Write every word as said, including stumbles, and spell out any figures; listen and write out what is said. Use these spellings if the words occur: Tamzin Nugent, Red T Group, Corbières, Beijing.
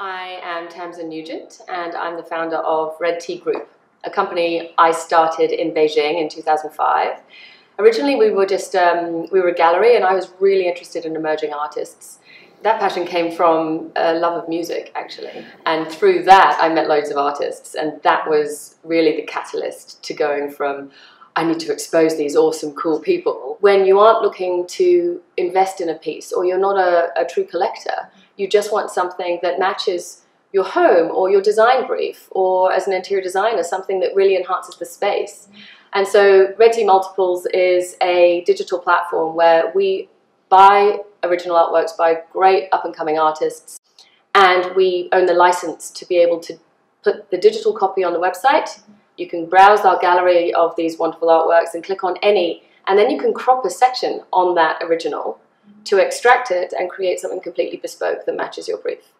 I am Tamzin Nugent, and I'm the founder of Red T Group, a company I started in Beijing in two thousand five. Originally, we were just um, we were a gallery, and I was really interested in emerging artists. That passion came from a love of music, actually, and through that, I met loads of artists, and that was really the catalyst to going from I need to expose these awesome, cool people. When you aren't looking to invest in a piece, or you're not a, a true collector, you just want something that matches your home or your design brief, or as an interior designer, something that really enhances the space. And so Red T Multiples is a digital platform where we buy original artworks by great up-and-coming artists, and we own the license to be able to put the digital copy on the website. You can browse our gallery of these wonderful artworks and click on any, and then you can crop a section on that original to extract it and create something completely bespoke that matches your brief.